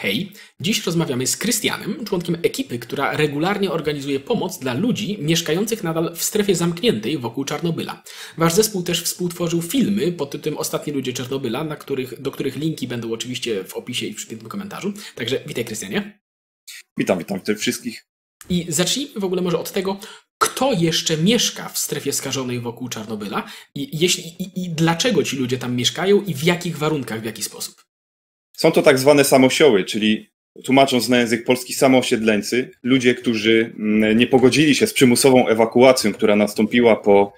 Hej, dziś rozmawiamy z Krystianem, członkiem ekipy, która regularnie organizuje pomoc dla ludzi mieszkających nadal w strefie zamkniętej wokół Czarnobyla. Wasz zespół też współtworzył filmy pod tytułem Ostatni ludzie Czarnobyla, do których linki będą oczywiście w opisie i w przypiętym komentarzu. Także witaj, Krystianie. Witam wszystkich. I zacznijmy w ogóle może od tego, kto jeszcze mieszka w strefie skażonej wokół Czarnobyla i dlaczego ci ludzie tam mieszkają i w jakich warunkach, w jaki sposób. Są to tak zwane samosioły, czyli tłumacząc na język polski samoosiedleńcy, ludzie, którzy nie pogodzili się z przymusową ewakuacją, która nastąpiła po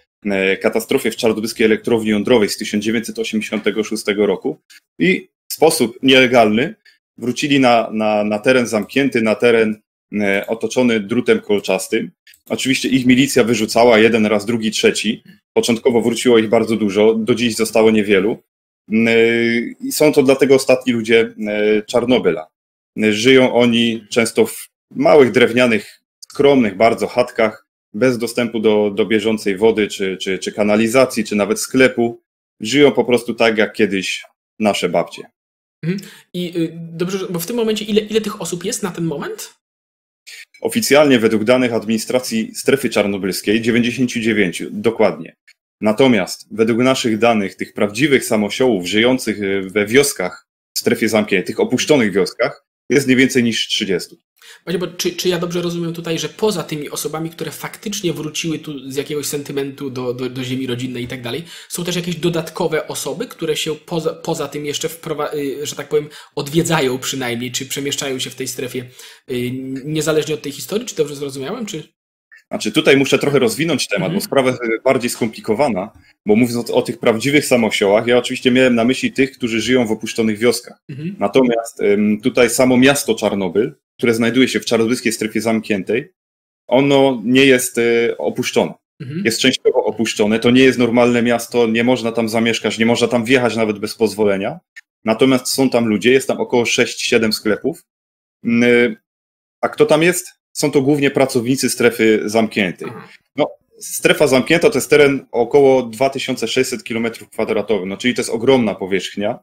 katastrofie w Czarnobylskiej Elektrowni Jądrowej z 1986 roku i w sposób nielegalny wrócili na teren zamknięty, na teren otoczony drutem kolczastym. Oczywiście ich milicja wyrzucała jeden raz, drugi, trzeci. Początkowo wróciło ich bardzo dużo, do dziś zostało niewielu. I są to dlatego ostatni ludzie Czarnobyla. Żyją oni często w małych, drewnianych, skromnych bardzo chatkach, bez dostępu do bieżącej wody, czy kanalizacji, czy nawet sklepu. Żyją po prostu tak, jak kiedyś nasze babcie. I dobrze, bo w tym momencie ile tych osób jest na ten moment? Oficjalnie według danych administracji strefy czarnobylskiej 99 dokładnie. Natomiast według naszych danych tych prawdziwych samosiołów żyjących we wioskach w strefie zamkniętej, tych opuszczonych wioskach, jest nie więcej niż 30. Właśnie, bo czy ja dobrze rozumiem tutaj, że poza tymi osobami, które faktycznie wróciły tu z jakiegoś sentymentu do ziemi rodzinnej i tak dalej, są też jakieś dodatkowe osoby, które się poza tym jeszcze, że tak powiem, odwiedzają przynajmniej, czy przemieszczają się w tej strefie, niezależnie od tej historii? Czy dobrze zrozumiałem, czy... Znaczy tutaj muszę trochę rozwinąć temat, bo sprawa jest bardziej skomplikowana, bo mówiąc o tych prawdziwych samosiołach, ja oczywiście miałem na myśli tych, którzy żyją w opuszczonych wioskach. Natomiast tutaj samo miasto Czarnobyl, które znajduje się w czarnobylskiej strefie zamkniętej, ono nie jest opuszczone. Jest częściowo opuszczone, to nie jest normalne miasto, nie można tam zamieszkać, nie można tam wjechać nawet bez pozwolenia. Natomiast są tam ludzie, jest tam około 6-7 sklepów. A kto tam jest? Są to głównie pracownicy strefy zamkniętej. No, strefa zamknięta to jest teren około 2600 km2, no, czyli to jest ogromna powierzchnia,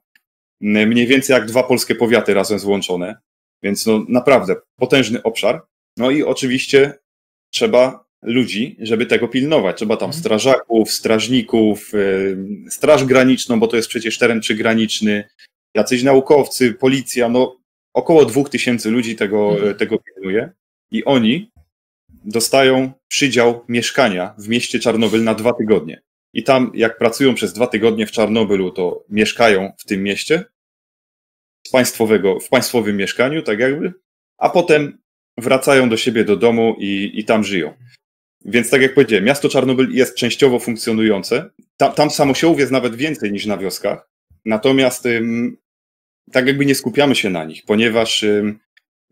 mniej więcej jak dwa polskie powiaty razem złączone, więc no, naprawdę potężny obszar. No i oczywiście trzeba ludzi, żeby tego pilnować. Trzeba tam strażaków, strażników, straż graniczną, bo to jest przecież teren przygraniczny, jacyś naukowcy, policja, no około 2000 ludzi tego pilnuje. I oni dostają przydział mieszkania w mieście Czarnobyl na 2 tygodnie. I tam, jak pracują przez 2 tygodnie w Czarnobylu, to mieszkają w tym mieście, w państwowym mieszkaniu, tak jakby, a potem wracają do siebie, do domu i tam żyją. Więc tak jak powiedziałem, miasto Czarnobyl jest częściowo funkcjonujące. Tam samosiołów jest nawet więcej niż na wioskach. Natomiast tak jakby nie skupiamy się na nich, ponieważ...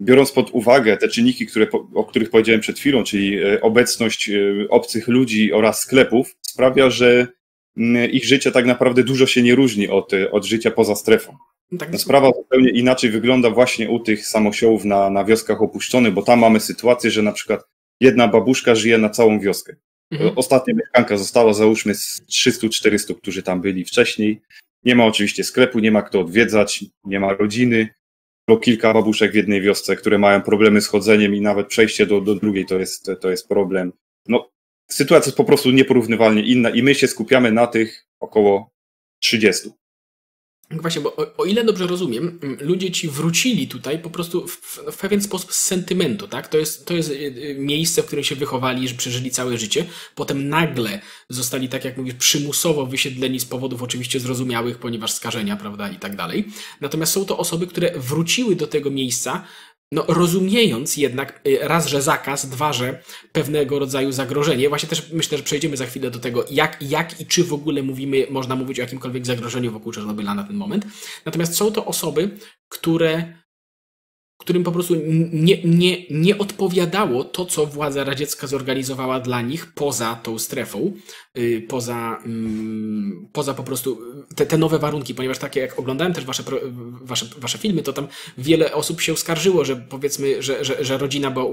Biorąc pod uwagę te czynniki, o których powiedziałem przed chwilą, czyli obecność obcych ludzi oraz sklepów, sprawia, że ich życie tak naprawdę dużo się nie różni od życia poza strefą. Ta sprawa zupełnie inaczej wygląda właśnie u tych samosiołów na wioskach opuszczonych, bo tam mamy sytuację, że na przykład jedna babuszka żyje na całą wioskę. Ostatnia mieszkanka została załóżmy z 300-400, którzy tam byli wcześniej. Nie ma oczywiście sklepu, nie ma kto odwiedzać, nie ma rodziny. Kilka babuszek w jednej wiosce, które mają problemy z chodzeniem i nawet przejście do drugiej to jest problem. No, sytuacja jest po prostu nieporównywalnie inna i my się skupiamy na tych około 30. Właśnie, bo o ile dobrze rozumiem, ludzie ci wrócili tutaj po prostu w pewien sposób z sentymentu, tak? To jest miejsce, w którym się wychowali, że przeżyli całe życie. Potem nagle zostali, tak jak mówisz, przymusowo wysiedleni z powodów oczywiście zrozumiałych, ponieważ skażenia, prawda, i tak dalej. Natomiast są to osoby, które wróciły do tego miejsca, no, rozumiejąc jednak raz, że zakaz, dwa, że pewnego rodzaju zagrożenie. Właśnie też myślę, że przejdziemy za chwilę do tego, jak i czy w ogóle można mówić o jakimkolwiek zagrożeniu wokół Czarnobyla na ten moment. Natomiast są to osoby, którym po prostu nie odpowiadało to, co władza radziecka zorganizowała dla nich poza tą strefą. poza po prostu te nowe warunki, ponieważ takie jak oglądałem też wasze filmy, to tam wiele osób się skarżyło, że powiedzmy, że rodzina była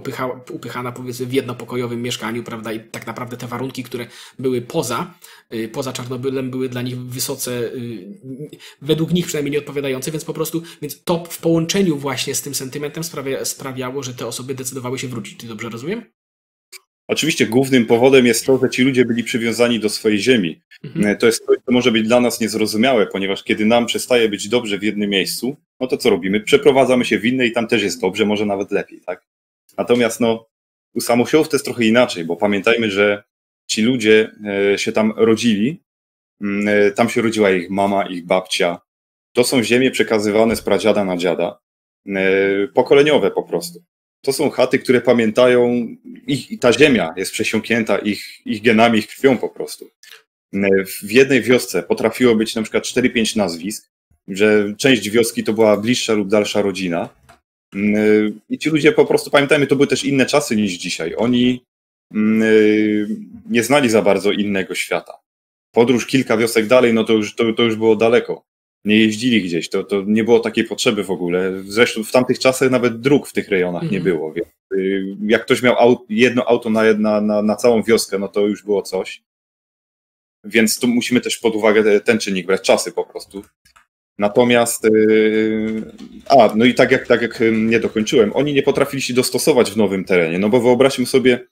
upychana powiedzmy w jednopokojowym mieszkaniu, prawda, i tak naprawdę te warunki, które były poza Czarnobylem, były dla nich wysoce, według nich przynajmniej nieodpowiadające, więc po prostu, więc to w połączeniu właśnie z tym sentymentem sprawiało, że te osoby decydowały się wrócić. Ty dobrze rozumiem? Oczywiście głównym powodem jest to, że ci ludzie byli przywiązani do swojej ziemi. Mhm. To jest coś, co może być dla nas niezrozumiałe, ponieważ kiedy nam przestaje być dobrze w jednym miejscu, no to co robimy? Przeprowadzamy się w inne i tam też jest dobrze, może nawet lepiej, tak? Natomiast no, u samosiołów to jest trochę inaczej, bo pamiętajmy, że ci ludzie się tam rodzili, tam się rodziła ich mama, ich babcia. To są ziemie przekazywane z pradziada na dziada, pokoleniowe po prostu. To są chaty, które pamiętają, ta ziemia jest przesiąknięta ich genami, ich krwią po prostu. W jednej wiosce potrafiło być na przykład 4-5 nazwisk, że część wioski to była bliższa lub dalsza rodzina. I ci ludzie po prostu, pamiętajmy, to były też inne czasy niż dzisiaj. Oni nie znali za bardzo innego świata. Podróż kilka wiosek dalej, no to już było daleko. Nie jeździli gdzieś, to nie było takiej potrzeby w ogóle. Zresztą w tamtych czasach nawet dróg w tych rejonach nie było. Więc jak ktoś miał jedno auto na całą wioskę, no to już było coś. Więc tu musimy też pod uwagę ten czynnik brać, czasy po prostu. Natomiast, no i tak jak nie dokończyłem, oni nie potrafili się dostosować w nowym terenie, no bo wyobraźmy sobie,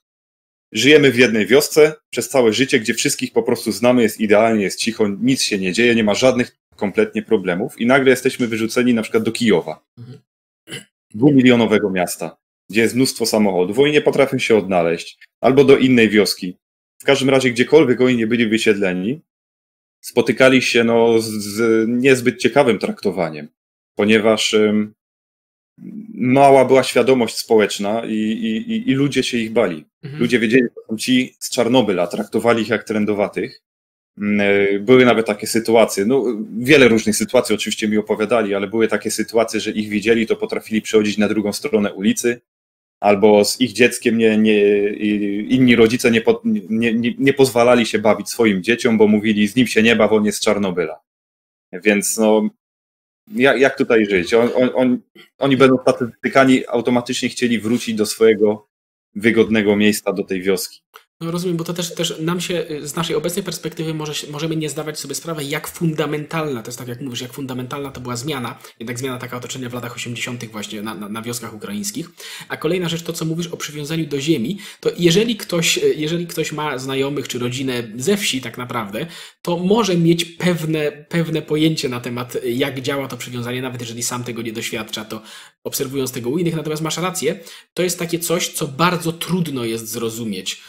żyjemy w jednej wiosce przez całe życie, gdzie wszystkich po prostu znamy, jest idealnie, jest cicho, nic się nie dzieje, nie ma żadnych kompletnie problemów i nagle jesteśmy wyrzuceni na przykład do Kijowa, dwumilionowego miasta, gdzie jest mnóstwo samochodów, oni nie potrafią się odnaleźć, albo do innej wioski. W każdym razie gdziekolwiek oni nie byli wysiedleni, spotykali się no, z niezbyt ciekawym traktowaniem, ponieważ mała była świadomość społeczna i ludzie się ich bali. Ludzie wiedzieli, że są ci z Czarnobyla, traktowali ich jak trędowatych. Były nawet takie sytuacje, no wiele różnych sytuacji oczywiście mi opowiadali, ale były takie sytuacje, że ich widzieli, to potrafili przechodzić na drugą stronę ulicy, albo z ich dzieckiem inni rodzice nie pozwalali się bawić swoim dzieciom, bo mówili, z nim się nie baw, on jest z Czarnobyla. Więc no, jak tutaj żyć? Oni będą statystykani, automatycznie chcieli wrócić do swojego wygodnego miejsca, do tej wioski. No rozumiem, bo to też nam się z naszej obecnej perspektywy możemy nie zdawać sobie sprawy, jak fundamentalna, to jest tak jak mówisz, jak fundamentalna to była zmiana, jednak zmiana taka otoczenia w latach 80. właśnie na wioskach ukraińskich. A kolejna rzecz, to co mówisz o przywiązaniu do ziemi, to jeżeli ktoś ma znajomych czy rodzinę ze wsi tak naprawdę, to może mieć pewne pojęcie na temat, jak działa to przywiązanie, nawet jeżeli sam tego nie doświadcza, to obserwując tego u innych. Natomiast masz rację, to jest takie coś, co bardzo trudno jest zrozumieć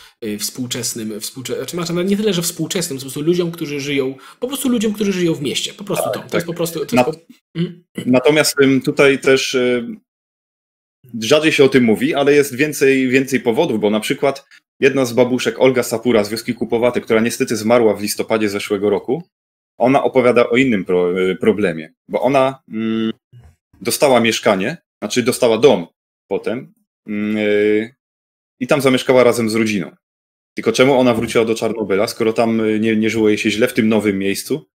nie tyle, że współczesnym, po prostu ludziom, którzy żyją, w mieście. Po prostu to jest po prostu... Natomiast tutaj też rzadziej się o tym mówi, ale jest więcej powodów, bo na przykład jedna z babuszek, Olga Sapura z wioski Kupowaty, która niestety zmarła w listopadzie zeszłego roku, ona opowiada o innym problemie, bo ona dostała mieszkanie, znaczy dostała dom potem i tam zamieszkała razem z rodziną. Tylko czemu ona wróciła do Czarnobyla, skoro tam nie żyło jej się źle w tym nowym miejscu?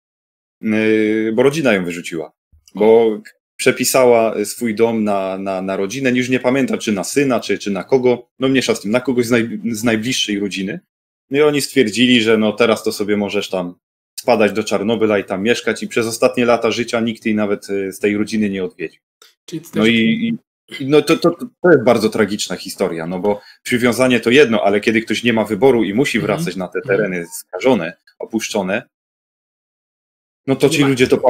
Bo rodzina ją wyrzuciła. Bo przepisała swój dom na rodzinę, już nie pamięta, czy na syna, czy na kogo, no mniejsza z tym, na kogoś z najbliższej rodziny. No i oni stwierdzili, że no teraz to sobie możesz tam spadać do Czarnobyla i tam mieszkać i przez ostatnie lata życia nikt jej nawet z tej rodziny nie odwiedził. No to jest bardzo tragiczna historia, no bo przywiązanie to jedno, ale kiedy ktoś nie ma wyboru i musi wracać na te tereny skażone, opuszczone, no to ci ludzie to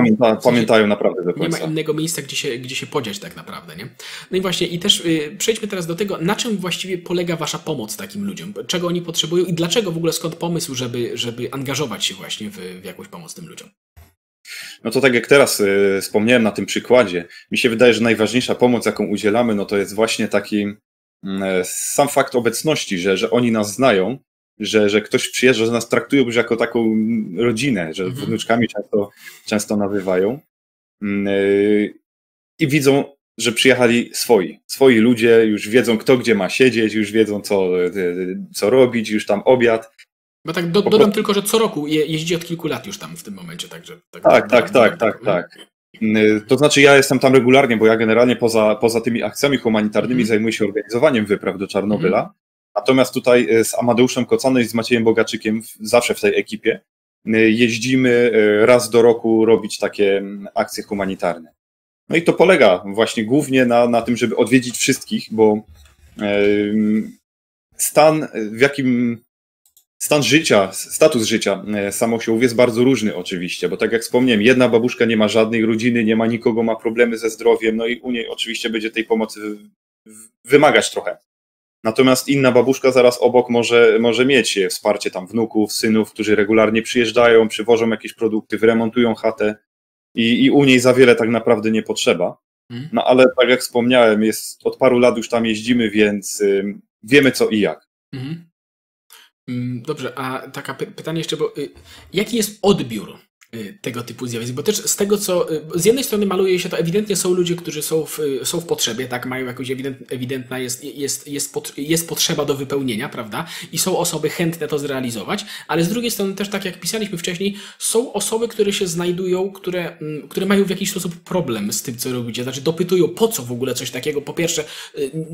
pamiętają naprawdę do końca. Nie ma innego miejsca, gdzie się podziać tak naprawdę, nie? No i właśnie, i też przejdźmy teraz do tego, na czym właściwie polega wasza pomoc takim ludziom? Czego oni potrzebują i dlaczego w ogóle, skąd pomysł, żeby angażować się właśnie w jakąś pomoc tym ludziom? No to tak jak teraz wspomniałem na tym przykładzie, mi się wydaje, że najważniejsza pomoc, jaką udzielamy, no to jest właśnie taki sam fakt obecności, że oni nas znają, że ktoś przyjeżdża, że nas traktują już jako taką rodzinę, że wnuczkami często nabywają i widzą, że przyjechali swoi ludzie, już wiedzą kto gdzie ma siedzieć, już wiedzą co robić, już tam obiad. Bo tak dodam tylko, że co roku jeździ od kilku lat już tam w tym momencie. Także, tak. To znaczy ja jestem tam regularnie, bo ja generalnie poza tymi akcjami humanitarnymi zajmuję się organizowaniem wypraw do Czarnobyla. Natomiast tutaj z Amadeuszem Kocanem i z Maciejem Bogaczykiem zawsze w tej ekipie jeździmy raz do roku robić takie akcje humanitarne. No i to polega właśnie głównie na tym, żeby odwiedzić wszystkich, bo status życia samosiołów jest bardzo różny oczywiście, bo tak jak wspomniałem, jedna babuszka nie ma żadnej rodziny, nie ma nikogo, ma problemy ze zdrowiem, no i u niej oczywiście będzie tej pomocy wymagać trochę. Natomiast inna babuszka zaraz obok może mieć wsparcie tam wnuków, synów, którzy regularnie przyjeżdżają, przywożą jakieś produkty, wyremontują chatę i u niej za wiele tak naprawdę nie potrzeba. No ale tak jak wspomniałem, od paru lat już tam jeździmy, więc wiemy co i jak. Dobrze, a taka pytanie jeszcze, bo jaki jest odbiór tego typu zjawisk? Bo też z tego, co z jednej strony maluje się to, ewidentnie są ludzie, którzy są w potrzebie, tak, mają jakąś ewidentna jest potrzeba do wypełnienia, prawda? I są osoby chętne to zrealizować, ale z drugiej strony też, tak jak pisaliśmy wcześniej, są osoby, które się znajdują, które mają w jakiś sposób problem z tym, co robicie, znaczy dopytują, po co w ogóle coś takiego, po pierwsze,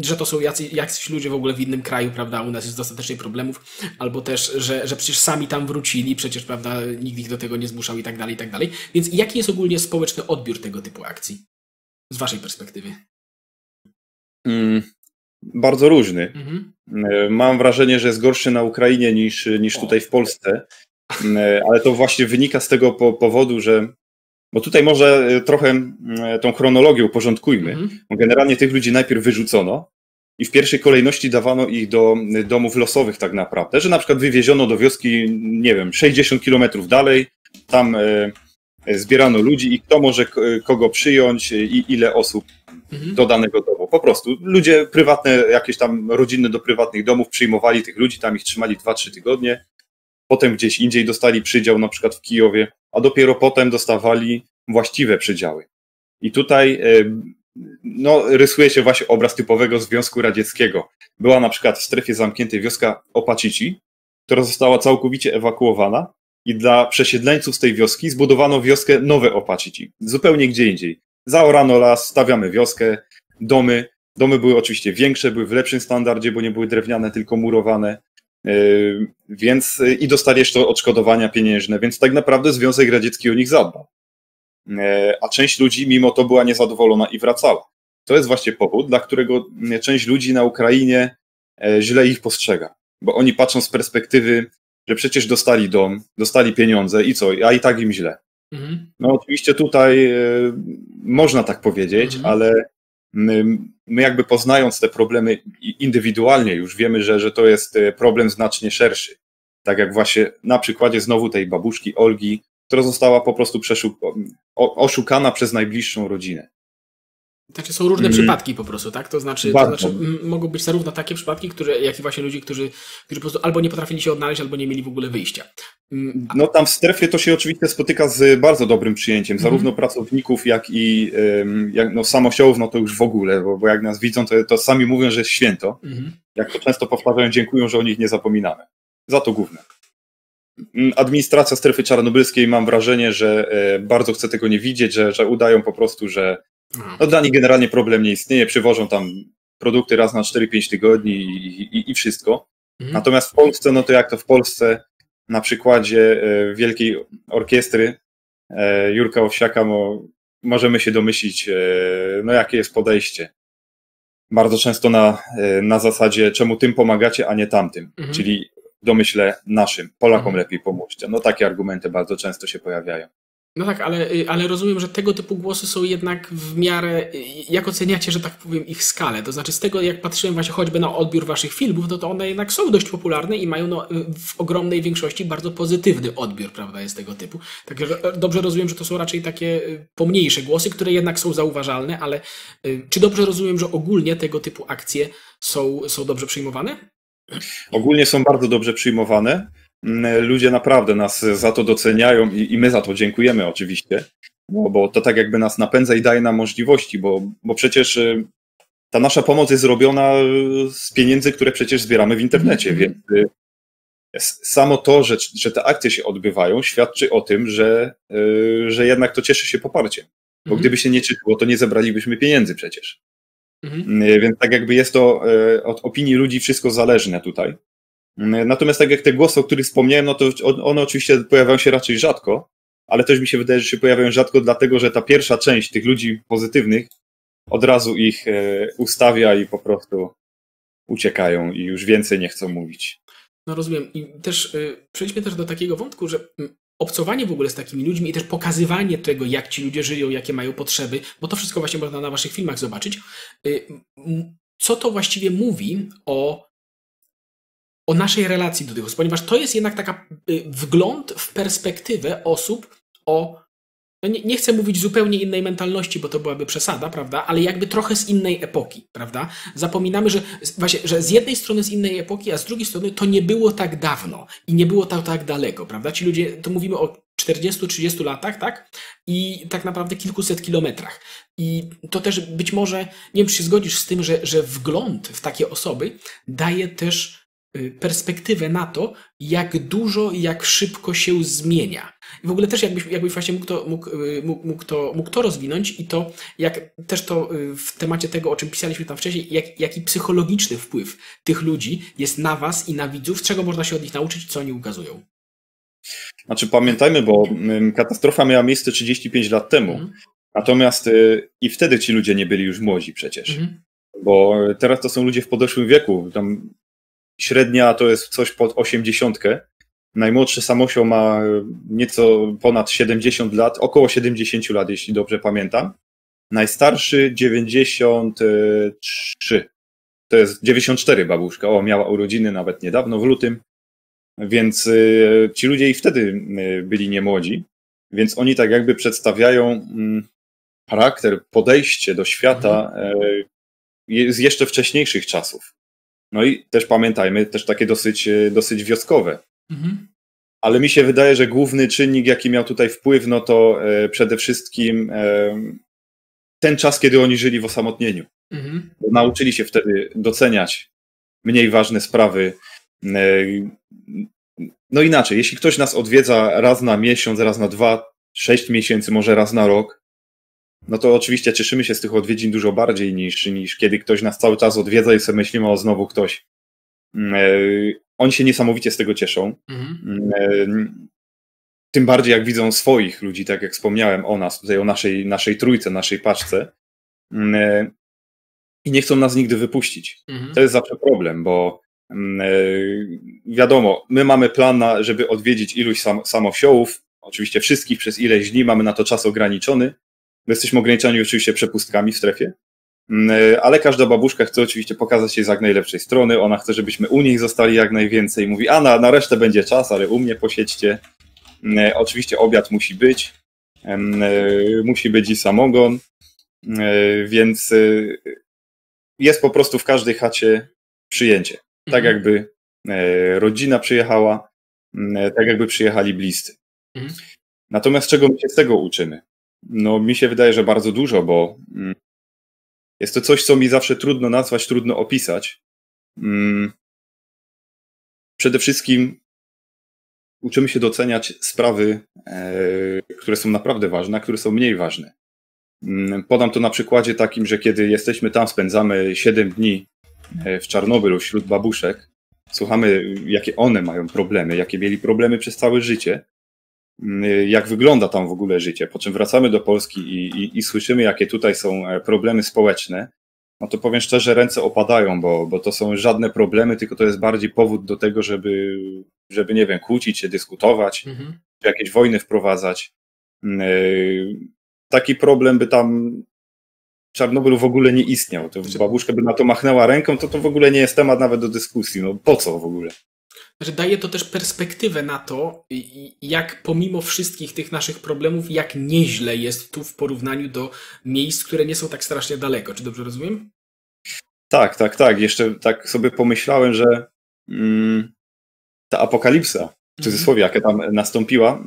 że to są jacyś ludzie w ogóle w innym kraju, prawda, u nas jest dostatecznie problemów, albo też, że przecież sami tam wrócili, przecież, prawda, nikt ich do tego nie zmuszał i tak dalej, i tak dalej. Więc jaki jest ogólnie społeczny odbiór tego typu akcji z waszej perspektywy? Bardzo różny. Mam wrażenie, że jest gorszy na Ukrainie niż tutaj w Polsce, ale to właśnie wynika z tego powodu, że bo tutaj może trochę tą chronologię uporządkujmy. Generalnie tych ludzi najpierw wyrzucono i w pierwszej kolejności dawano ich do domów losowych tak naprawdę, że na przykład wywieziono do wioski, nie wiem, 60 kilometrów dalej, tam zbierano ludzi i kto może kogo przyjąć i ile osób do danego domu. Po prostu ludzie prywatne, jakieś tam rodzinne do prywatnych domów przyjmowali tych ludzi, tam ich trzymali 2-3 tygodnie, potem gdzieś indziej dostali przydział, na przykład w Kijowie, a dopiero potem dostawali właściwe przydziały. I tutaj no, rysuje się właśnie obraz typowego Związku Radzieckiego. Była na przykład w strefie zamkniętej wioska Opaczyczi, która została całkowicie ewakuowana, i dla przesiedleńców z tej wioski zbudowano wioskę Nowe Opaczyczi, zupełnie gdzie indziej. Zaorano las, stawiamy wioskę, domy. Domy były oczywiście większe, były w lepszym standardzie, bo nie były drewniane, tylko murowane. Więc i dostali jeszcze odszkodowania pieniężne, więc tak naprawdę Związek Radziecki o nich zadbał. A część ludzi mimo to była niezadowolona i wracała. To jest właśnie powód, dla którego część ludzi na Ukrainie źle ich postrzega, bo oni patrzą z perspektywy, że przecież dostali dom, dostali pieniądze i co, a i tak im źle. No oczywiście tutaj można tak powiedzieć, ale my jakby poznając te problemy indywidualnie już wiemy, że to jest problem znacznie szerszy. Tak jak właśnie na przykładzie znowu tej babuszki Olgi, która została po prostu oszukana przez najbliższą rodzinę. Znaczy są różne przypadki po prostu, tak? To znaczy mogą być zarówno takie przypadki, jak i właśnie ludzie, którzy po prostu albo nie potrafili się odnaleźć, albo nie mieli w ogóle wyjścia. No tam w strefie to się oczywiście spotyka z bardzo dobrym przyjęciem, zarówno pracowników, jak i samosiołów, no to już w ogóle, bo jak nas widzą, to sami mówią, że jest święto. Jak to często powtarzają, dziękują, że o nich nie zapominamy. Za to główne. Administracja strefy czarnobylskiej, mam wrażenie, że bardzo chce tego nie widzieć, że udają po prostu, że no dla nich generalnie problem nie istnieje, przywożą tam produkty raz na 4-5 tygodni i wszystko. Natomiast w Polsce, no to jak to w Polsce, na przykładzie Wielkiej Orkiestry Jurka Owsiaka możemy się domyślić, no jakie jest podejście. Bardzo często na zasadzie, czemu tym pomagacie, a nie tamtym, czyli w domyśle naszym, Polakom lepiej pomóżcie. No takie argumenty bardzo często się pojawiają. No tak, ale rozumiem, że tego typu głosy są jednak w miarę, jak oceniacie, że tak powiem, ich skalę? To znaczy z tego, jak patrzyłem właśnie choćby na odbiór waszych filmów, no to one jednak są dość popularne i mają no, w ogromnej większości bardzo pozytywny odbiór, prawda, jest tego typu. Także dobrze rozumiem, że to są raczej takie pomniejsze głosy, które jednak są zauważalne, ale czy dobrze rozumiem, że ogólnie tego typu akcje są dobrze przyjmowane? Ogólnie są bardzo dobrze przyjmowane. Ludzie naprawdę nas za to doceniają i my za to dziękujemy oczywiście, bo to tak jakby nas napędza i daje nam możliwości, bo przecież ta nasza pomoc jest robiona z pieniędzy, które przecież zbieramy w internecie, więc Samo to, że te akcje się odbywają, świadczy o tym, że jednak to cieszy się poparciem. Bo gdyby się nie czytało, to nie zebralibyśmy pieniędzy przecież. Więc tak jakby jest to od opinii ludzi wszystko zależne tutaj. Natomiast tak jak te głosy, o których wspomniałem, no to one oczywiście pojawiają się raczej rzadko, ale też mi się wydaje, że się pojawiają rzadko dlatego, że ta pierwsza część tych ludzi pozytywnych od razu ich ustawia i po prostu uciekają i już więcej nie chcą mówić. No rozumiem. I też przejdźmy też do takiego wątku, że obcowanie w ogóle z takimi ludźmi i też pokazywanie tego, jak ci ludzie żyją, jakie mają potrzeby, bo to wszystko właśnie można na waszych filmach zobaczyć. Co to właściwie mówi o naszej relacji do tych osób, ponieważ to jest jednak taka wgląd w perspektywę osób no nie chcę mówić zupełnie innej mentalności, bo to byłaby przesada, prawda, ale jakby trochę z innej epoki, prawda. Zapominamy, że z jednej strony z innej epoki, a z drugiej strony to nie było tak dawno i nie było to tak daleko, prawda. Ci ludzie, to mówimy o 40-30 latach, tak, i tak naprawdę kilkuset kilometrach. I to też być może, nie wiem, czy się zgodzisz z tym, że wgląd w takie osoby daje też perspektywę na to, jak dużo i jak szybko się zmienia. I w ogóle też jakbyś właśnie mógł to rozwinąć i to, jak też to w temacie tego, o czym pisaliśmy tam wcześniej, jaki psychologiczny wpływ tych ludzi jest na was i na widzów, czego można się od nich nauczyć, co oni ukazują. Znaczy pamiętajmy, bo katastrofa miała miejsce 35 lat temu, natomiast i wtedy ci ludzie nie byli już młodzi przecież, bo teraz to są ludzie w podeszłym wieku, tam średnia to jest coś pod 80. Najmłodszy samosioł ma nieco ponad 70 lat, około 70 lat, jeśli dobrze pamiętam. Najstarszy 93. To jest 94 babuszka. O, miała urodziny nawet niedawno, w lutym. Więc ci ludzie i wtedy byli niemłodzi. Więc oni tak jakby przedstawiają charakter, podejście do świata z jeszcze wcześniejszych czasów. No i też pamiętajmy, też takie dosyć wioskowe. Ale mi się wydaje, że główny czynnik, jaki miał tutaj wpływ, no to przede wszystkim ten czas, kiedy oni żyli w osamotnieniu. Bo nauczyli się wtedy doceniać mniej ważne sprawy. No inaczej, jeśli ktoś nas odwiedza raz na miesiąc, raz na 2, 6 miesięcy, może raz na rok, no to oczywiście cieszymy się z tych odwiedzin dużo bardziej niż kiedy ktoś nas cały czas odwiedza i sobie myślimy, o, znowu ktoś. Oni się niesamowicie z tego cieszą. Tym bardziej jak widzą swoich ludzi, tak jak wspomniałem o nas, tutaj o naszej trójce, naszej paczce. I nie chcą nas nigdy wypuścić. To jest zawsze problem, bo wiadomo, my mamy plan, żeby odwiedzić iluś samosiołów, oczywiście wszystkich przez ileś dni, mamy na to czas ograniczony. My jesteśmy ograniczeni oczywiście przepustkami w strefie, ale każda babuszka chce oczywiście pokazać się z jak najlepszej strony, ona chce, żebyśmy u niej zostali jak najwięcej, mówi, a na resztę będzie czas, ale u mnie posiedźcie. Oczywiście obiad musi być i samogon, więc jest po prostu w każdej chacie przyjęcie. Tak jakby rodzina przyjechała, tak jakby przyjechali bliscy. Natomiast czego my się z tego uczymy? No mi się wydaje, że bardzo dużo, bo jest to coś, co mi zawsze trudno nazwać, trudno opisać. Przede wszystkim uczymy się doceniać sprawy, które są naprawdę ważne, a które są mniej ważne. Podam to na przykładzie takim, że kiedy jesteśmy tam, spędzamy 7 dni w Czarnobylu wśród babuszek, słuchamy, jakie one mają problemy, jakie mieli problemy przez całe życie, jak wygląda tam w ogóle życie, po czym wracamy do Polski i słyszymy, jakie tutaj są problemy społeczne, no to powiem szczerze, ręce opadają, bo to są żadne problemy, tylko to jest bardziej powód do tego, żeby nie wiem, kłócić się, dyskutować, czy jakieś wojny wprowadzać. Taki problem by tam w Czarnobylu w ogóle nie istniał. To babuszka by na to machnęła ręką, to w ogóle nie jest temat nawet do dyskusji. No po co w ogóle? Że daje to też perspektywę na to, jak pomimo wszystkich tych naszych problemów, jak nieźle jest tu w porównaniu do miejsc, które nie są tak strasznie daleko. Czy dobrze rozumiem? Tak. Jeszcze tak sobie pomyślałem, że ta apokalipsa, w cudzysłowie, jaka tam nastąpiła,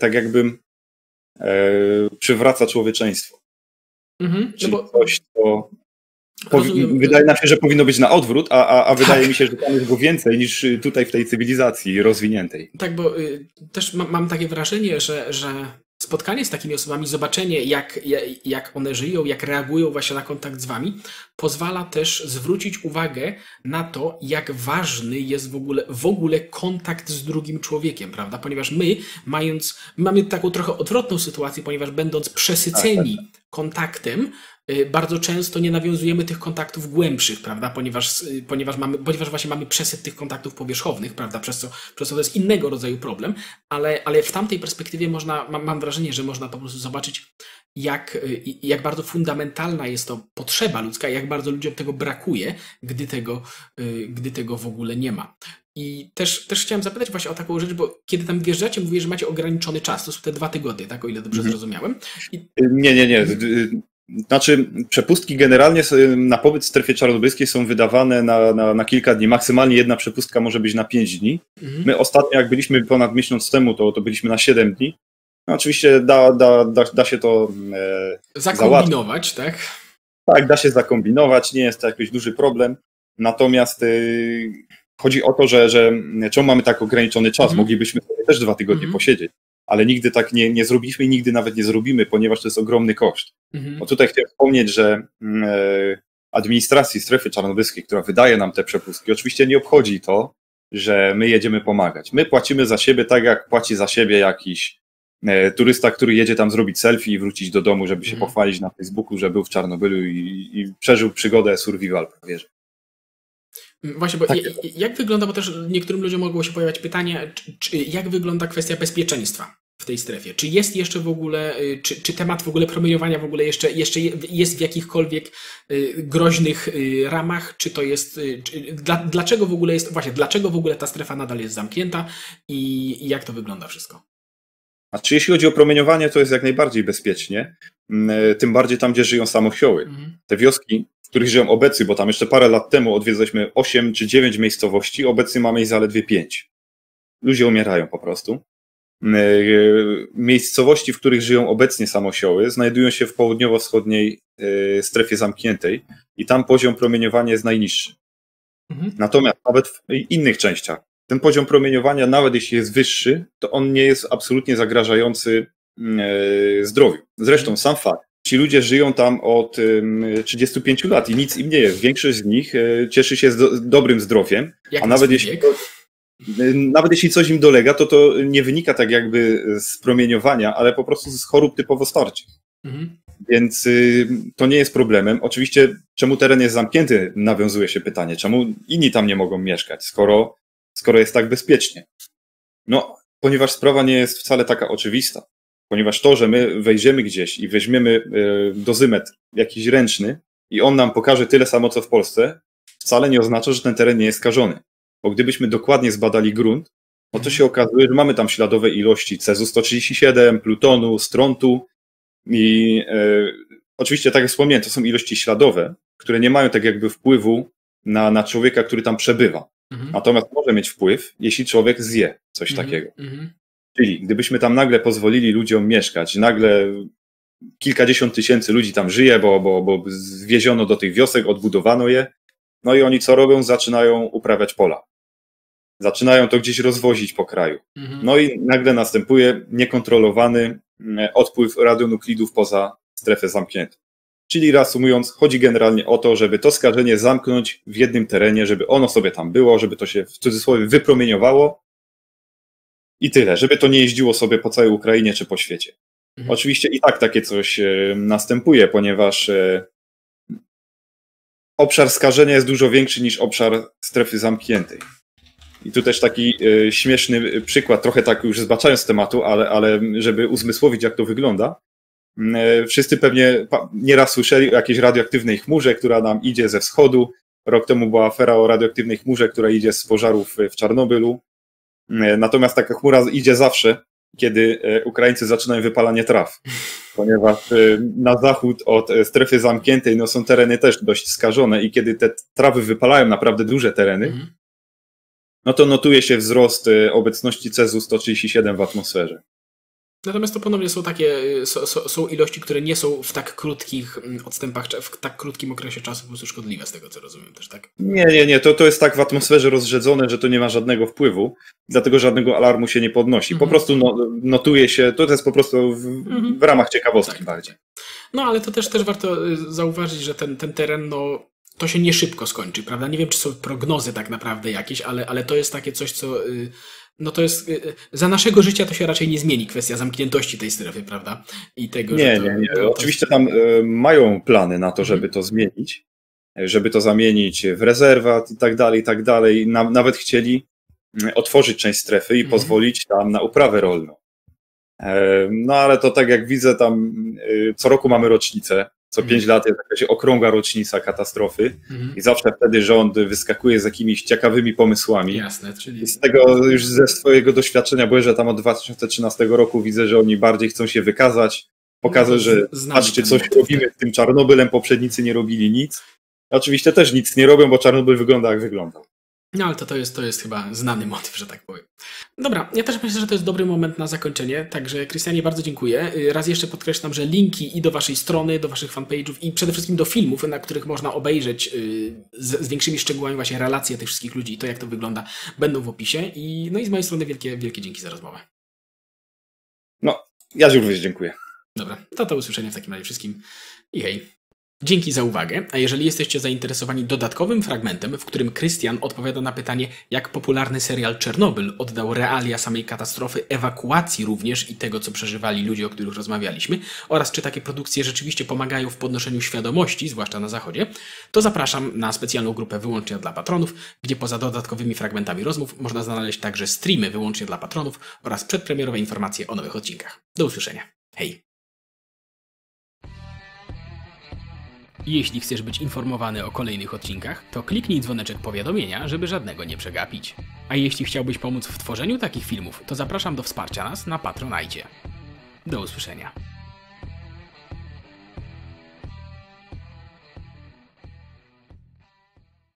tak jakby przywraca człowieczeństwo. Czyli coś, co Wydaje nam się, że powinno być na odwrót, a wydaje mi się, że tam jest było więcej niż tutaj w tej cywilizacji rozwiniętej. Tak, bo też mam takie wrażenie, że spotkanie z takimi osobami, zobaczenie jak one żyją, jak reagują właśnie na kontakt z wami, pozwala też zwrócić uwagę na to, jak ważny jest w ogóle kontakt z drugim człowiekiem, prawda? Ponieważ mamy taką trochę odwrotną sytuację, ponieważ będąc przesyceni kontaktem, bardzo często nie nawiązujemy tych kontaktów głębszych, prawda? Ponieważ właśnie mamy przesyt tych kontaktów powierzchownych, prawda? Przez co to jest innego rodzaju problem, ale w tamtej perspektywie mam wrażenie, że można po prostu zobaczyć, jak bardzo fundamentalna jest to potrzeba ludzka, jak bardzo ludziom tego brakuje, gdy tego w ogóle nie ma. I też chciałem zapytać właśnie o taką rzecz, bo kiedy tam wjeżdżacie, mówię, że macie ograniczony czas, to są te 2 tygodnie, tak, o ile dobrze zrozumiałem. Nie. Znaczy, przepustki generalnie na pobyt w strefie czarnobylskiej są wydawane na kilka dni. Maksymalnie jedna przepustka może być na 5 dni. My ostatnio, jak byliśmy ponad miesiąc temu, to byliśmy na 7 dni. No, oczywiście da się to zakombinować, tak? Tak, da się zakombinować, nie jest to jakiś duży problem. Natomiast chodzi o to, że czemu mamy tak ograniczony czas? Moglibyśmy sobie też 2 tygodnie posiedzieć. Ale nigdy tak nie zrobiliśmy i nigdy nawet nie zrobimy, ponieważ to jest ogromny koszt. Bo tutaj chciałem wspomnieć, że administracji strefy czarnobylskiej, która wydaje nam te przepustki, oczywiście nie obchodzi to, że my jedziemy pomagać. My płacimy za siebie tak, jak płaci za siebie jakiś turysta, który jedzie tam zrobić selfie i wrócić do domu, żeby się pochwalić na Facebooku, że był w Czarnobylu i przeżył przygodę survival, prawie że. Właśnie, bo tak, jak wygląda, bo też niektórym ludziom mogło się pojawiać pytanie, jak wygląda kwestia bezpieczeństwa w tej strefie? Czy jest jeszcze w ogóle, czy temat w ogóle promieniowania w ogóle jeszcze jest w jakichkolwiek groźnych ramach? Czy to jest, dlaczego w ogóle jest, właśnie, dlaczego w ogóle ta strefa nadal jest zamknięta i jak to wygląda wszystko? Znaczy, jeśli chodzi o promieniowanie, to jest jak najbardziej bezpiecznie, tym bardziej tam, gdzie żyją samosioły. Te wioski, w których żyją obecnie, bo tam jeszcze parę lat temu odwiedzaliśmy 8 czy 9 miejscowości, obecnie mamy ich zaledwie 5. Ludzie umierają po prostu. Miejscowości, w których żyją obecnie samosioły, znajdują się w południowo-wschodniej strefie zamkniętej i tam poziom promieniowania jest najniższy. Natomiast nawet w innych częściach ten poziom promieniowania, nawet jeśli jest wyższy, to on nie jest absolutnie zagrażający zdrowiu. Zresztą sam fakt, ci ludzie żyją tam od 35 lat i nic im nie jest. Większość z nich cieszy się dobrym zdrowiem, a nawet jeśli coś im dolega, to nie wynika tak jakby z promieniowania, ale po prostu z chorób typowo starczych. Więc to nie jest problemem. Oczywiście, czemu teren jest zamknięty, nawiązuje się pytanie, czemu inni tam nie mogą mieszkać, skoro jest tak bezpiecznie. No, ponieważ sprawa nie jest wcale taka oczywista. Ponieważ to, że my wejdziemy gdzieś i weźmiemy dozymetr jakiś ręczny i on nam pokaże tyle samo, co w Polsce, wcale nie oznacza, że ten teren nie jest skażony. Bo gdybyśmy dokładnie zbadali grunt, no to się okazuje, że mamy tam śladowe ilości Cezu 137, Plutonu, Strontu i oczywiście, tak jak wspomniałem, to są ilości śladowe, które nie mają tak jakby wpływu na człowieka, który tam przebywa. Natomiast może mieć wpływ, jeśli człowiek zje coś takiego. Czyli gdybyśmy tam nagle pozwolili ludziom mieszkać, nagle kilkadziesiąt tysięcy ludzi tam żyje, bo zwieziono do tych wiosek, odbudowano je, no i oni co robią? Zaczynają uprawiać pola. Zaczynają to gdzieś rozwozić po kraju. No i nagle następuje niekontrolowany odpływ radionuklidów poza strefę zamkniętą. Czyli reasumując, chodzi generalnie o to, żeby to skażenie zamknąć w jednym terenie, żeby ono sobie tam było, żeby to się w cudzysłowie wypromieniowało, i tyle, żeby to nie jeździło sobie po całej Ukrainie czy po świecie. Oczywiście i tak takie coś następuje, ponieważ obszar skażenia jest dużo większy niż obszar strefy zamkniętej. I tu też taki śmieszny przykład, trochę tak już zbaczając z tematu, ale żeby uzmysłowić, jak to wygląda. Wszyscy pewnie nieraz słyszeli o jakiejś radioaktywnej chmurze, która nam idzie ze wschodu. Rok temu była afera o radioaktywnej chmurze, która idzie z pożarów w Czarnobylu. Natomiast taka chmura idzie zawsze, kiedy Ukraińcy zaczynają wypalanie traw, ponieważ na zachód od strefy zamkniętej no, są tereny też dość skażone i kiedy te trawy wypalają, naprawdę duże tereny, no to notuje się wzrost obecności Cezu 137 w atmosferze. Natomiast to ponownie są takie, są ilości, które nie są w tak krótkich odstępach, w tak krótkim okresie czasu po prostu szkodliwe, z tego co rozumiem też, tak? Nie, to jest tak w atmosferze rozrzedzone, że to nie ma żadnego wpływu, dlatego żadnego alarmu się nie podnosi. Po prostu notuje się, to jest po prostu w ramach ciekawostki bardziej. No ale to też warto zauważyć, że ten teren, no, to się nie szybko skończy, prawda? Nie wiem, czy są prognozy tak naprawdę jakieś, ale to jest takie coś, co... No to jest, za naszego życia to się raczej nie zmieni kwestia zamkniętości tej strefy, prawda? I tego, nie. Oczywiście tam mają plany na to, żeby to zmienić, żeby to zamienić w rezerwat i tak dalej. Nawet chcieli otworzyć część strefy i pozwolić tam na uprawę rolną. No ale to tak jak widzę tam, co roku mamy rocznicę, co 5 lat jest jakaś okrągła rocznica katastrofy i zawsze wtedy rząd wyskakuje z jakimiś ciekawymi pomysłami. Jasne, czyli... Z tego już ze swojego doświadczenia, bo że tam od 2013 roku widzę, że oni bardziej chcą się wykazać, pokazać, że patrzcie, coś robimy z tym Czarnobylem, poprzednicy nie robili nic. Oczywiście też nic nie robią, bo Czarnobyl wygląda jak wygląda. No ale to jest chyba znany motyw, że tak powiem. Dobra, ja też myślę, że to jest dobry moment na zakończenie, także Krystianie bardzo dziękuję. Raz jeszcze podkreślam, że linki i do waszej strony, do waszych fanpage'ów i przede wszystkim do filmów, na których można obejrzeć z większymi szczegółami właśnie relacje tych wszystkich ludzi i to, jak to wygląda, będą w opisie. No i z mojej strony wielkie dzięki za rozmowę. No, ja również dziękuję. Dobra, to do usłyszenia w takim razie wszystkim i hej. Dzięki za uwagę, a jeżeli jesteście zainteresowani dodatkowym fragmentem, w którym Krystian odpowiada na pytanie, jak popularny serial Czarnobyl oddał realia samej katastrofy, ewakuacji również i tego, co przeżywali ludzie, o których rozmawialiśmy, oraz czy takie produkcje rzeczywiście pomagają w podnoszeniu świadomości, zwłaszcza na Zachodzie, to zapraszam na specjalną grupę wyłącznie dla patronów, gdzie poza dodatkowymi fragmentami rozmów można znaleźć także streamy wyłącznie dla patronów oraz przedpremierowe informacje o nowych odcinkach. Do usłyszenia. Hej! Jeśli chcesz być informowany o kolejnych odcinkach, to kliknij dzwoneczek powiadomienia, żeby żadnego nie przegapić. A jeśli chciałbyś pomóc w tworzeniu takich filmów, to zapraszam do wsparcia nas na Patronite. Do usłyszenia.